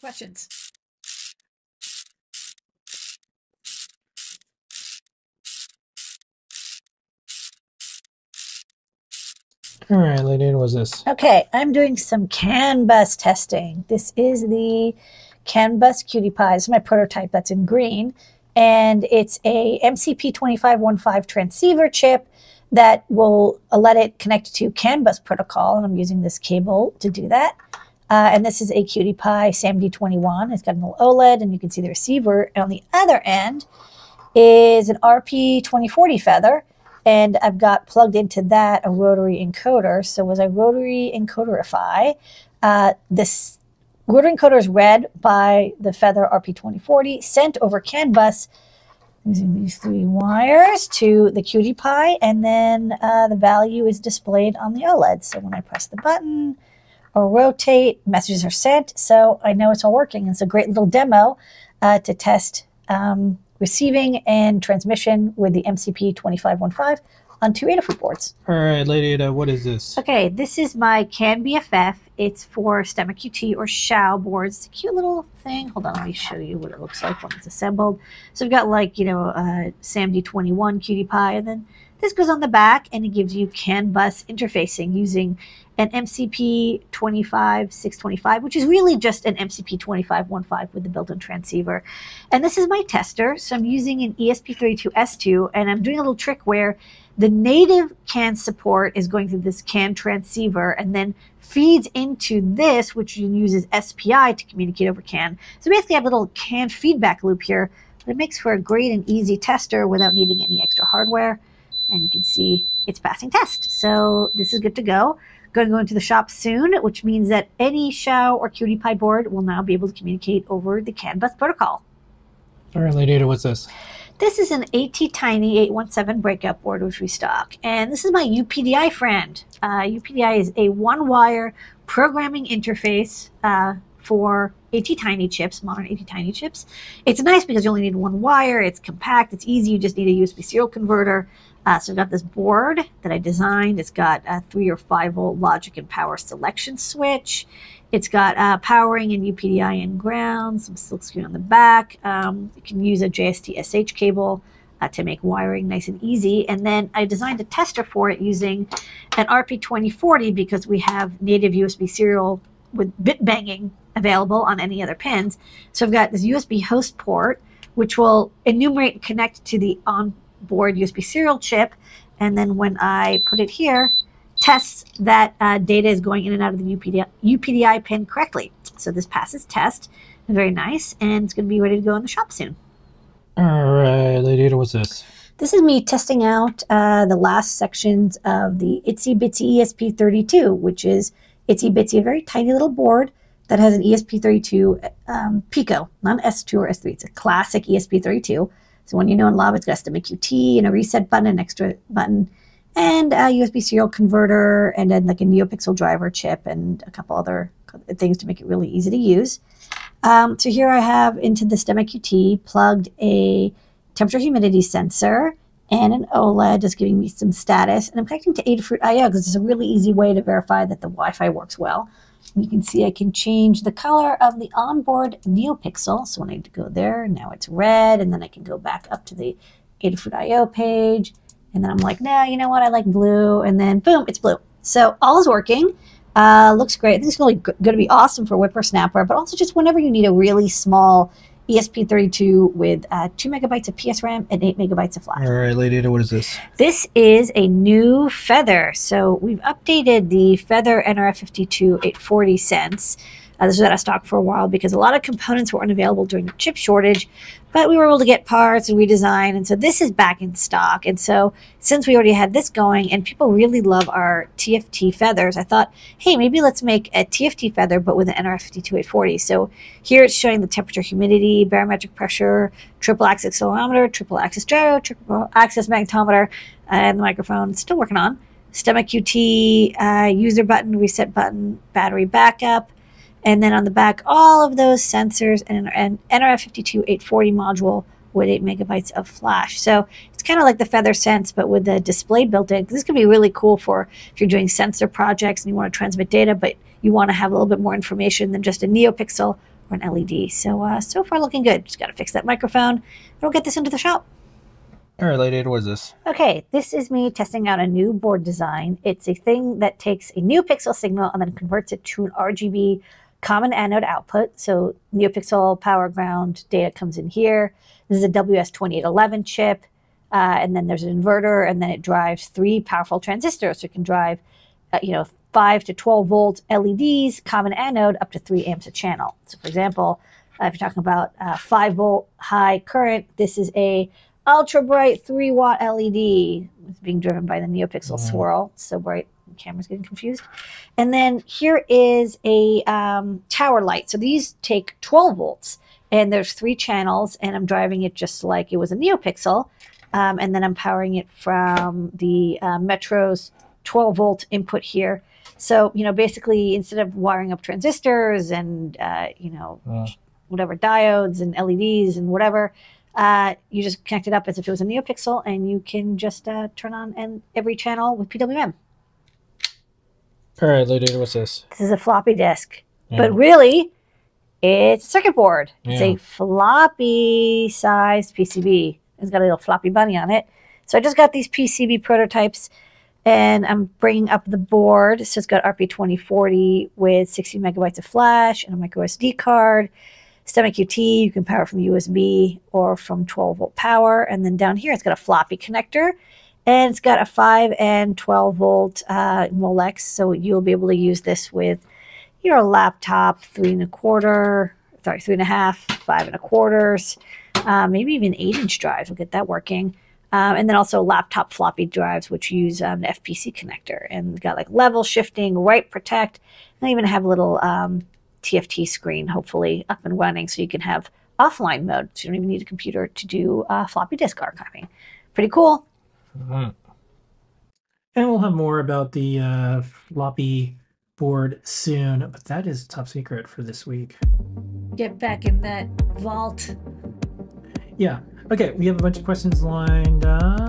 Questions? All right, Leanne, what's this? Okay, I'm doing some CAN bus testing. This is the CAN bus Cutie Pie. This is my prototype that's in green. And it's a MCP2515 transceiver chip that will let it connect to CAN bus protocol. And I'm using this cable to do that. And this is a Cutie Pie SAMD21. It's got an OLED, and you can see the receiver. And on the other end is an RP2040 Feather. And I've got plugged into that a rotary encoder. So as I rotary encoderify, this rotary encoder is read by the Feather RP2040, sent over CAN bus using these three wires to the Cutie Pie, and then the value is displayed on the OLED. So when I press the button or rotate, messages are sent. So I know it's all working. It's a great little demo to test receiving and transmission with the MCP2515 on two Adafruit boards. All right, Lady Ada, what is this? Okay, this is my CAN BFF. It's for STEMMA QT or Xiao boards. It's a cute little thing. Hold on, let me show you what it looks like when it's assembled. So we've got, like, you know, SAMD21 Cutie Pie, and then this goes on the back, and it gives you CAN bus interfacing using an MCP25625, which is really just an MCP2515 with the built-in transceiver. And this is my tester. So I'm using an ESP32-S2, and I'm doing a little trick where the native CAN support is going through this CAN transceiver and then feeds into this, which uses SPI to communicate over CAN. So basically I have a little CAN feedback loop here, but it makes for a great and easy tester without needing any extra hardware. And you can see it's passing test. So this is good to go. Going to go into the shop soon, which means that any Xiao or Cutie Pie board will now be able to communicate over the CAN bus protocol. All right, Lady Ada, what's this? This is an ATtiny 817 breakout board, which we stock. And this is my UPDI friend. UPDI is a one-wire programming interface for ATtiny chips, modern ATtiny chips. It's nice because you only need one wire. It's compact. It's easy. You just need a USB serial converter. So I've got this board that I designed. It's got a 3 or 5 volt logic and power selection switch. It's got powering and UPDI and ground, some silk screen on the back. You can use a JST-SH cable to make wiring nice and easy. And then I designed a tester for it using an RP2040 because we have native USB serial with bit banging available on any other pins. So I've got this USB host port, which will enumerate and connect to the on board USB serial chip, and then when I put it here, tests that data is going in and out of the UPDI pin correctly. So this passes test, very nice, and it's going to be ready to go in the shop soon. All right, Lady Ada, what's this? This is me testing out the last sections of the Itsy Bitsy ESP32, which is Itsy Bitsy, a very tiny little board that has an ESP32 Pico, not an S2 or S3. It's a classic ESP32. So when you know and love, it's got a STEMMA QT and a reset button, an extra button, and a USB serial converter, and then like a NeoPixel driver chip and a couple other things to make it really easy to use. So here I have into the STEMMA QT plugged a temperature humidity sensor and an OLED, just giving me some status. And I'm connecting to Adafruit IO because it's a really easy way to verify that the Wi-Fi works well. And you can see I can change the color of the onboard NeoPixel. So when I go there, now it's red, and then I can go back up to the Adafruit IO page. And then I'm like, no, you know what? I like blue. And then boom, it's blue. So all is working. Looks great. I think it's really going to be awesome for Whippersnapper, but also just whenever you need a really small ESP32 with 2 MB of PSRAM and 8 MB of flash. All right, Lady Ada, what is this? This is a new Feather. So we've updated the Feather NRF52 840 sense. This was out of stock for a while because a lot of components were unavailable during the chip shortage, but we were able to get parts and redesign. And so this is back in stock. And so since we already had this going and people really love our TFT feathers, I thought, hey, maybe let's make a TFT feather, but with an NRF52840. So here it's showing the temperature, humidity, barometric pressure, triple axis accelerometer, triple axis gyro, triple axis magnetometer, and the microphone. It's still working on. STEMMA QT, user button, reset button, battery backup. And then on the back, all of those sensors and an NRF52 840 module with 8 MB of flash. So it's kind of like the Feather Sense, but with the display built in. This is going to be really cool for if you're doing sensor projects and you want to transmit data, but you want to have a little bit more information than just a NeoPixel or an LED. So, so far looking good. Just got to fix that microphone and we'll get this into the shop. All right, lady, what is this? Okay, this is me testing out a new board design. It's a thing that takes a new pixel signal and then converts it to an RGB common anode output. So NeoPixel power ground data comes in here. This is a WS2811 chip. And then there's an inverter, and then it drives three powerful transistors. So it can drive, 5 to 12 volt LEDs, common anode, up to 3 amps a channel. So for example, if you're talking about 5 volt high current, this is a ultra bright 3 watt LED. It's being driven by the NeoPixel swirl. It's so bright, the camera's getting confused. And then here is a tower light. So these take 12 volts, and there's 3 channels, and I'm driving it just like it was a NeoPixel. And then I'm powering it from the Metro's 12 volt input here. So, basically instead of wiring up transistors and, whatever diodes and LEDs and whatever, you just connect it up as if it was a NeoPixel, and you can just turn on every channel with PWM. All right, lady, what's this? This is a floppy disk, but really it's a circuit board. It's a floppy sized PCB. It's got a little floppy bunny on it. So I just got these PCB prototypes, and I'm bringing up the board. So it's got RP2040 with 60 megabytes of flash and a micro SD card. STEMMA QT, you can power from USB or from 12 volt power. And then down here, it's got a floppy connector, and it's got a 5 and 12 volt Molex. So you'll be able to use this with your laptop, 3.5, 5.25. Maybe even 8-inch drives. We'll get that working. And then also laptop floppy drives, which use an FPC connector. And we've got like level shifting, write protect. And I even have a little TFT screen, hopefully, up and running, so you can have offline mode. So you don't even need a computer to do floppy disk archiving. Pretty cool. Mm-hmm. And we'll have more about the floppy board soon. But that is top secret for this week. Get back in that vault. Yeah. Okay, we have a bunch of questions lined up.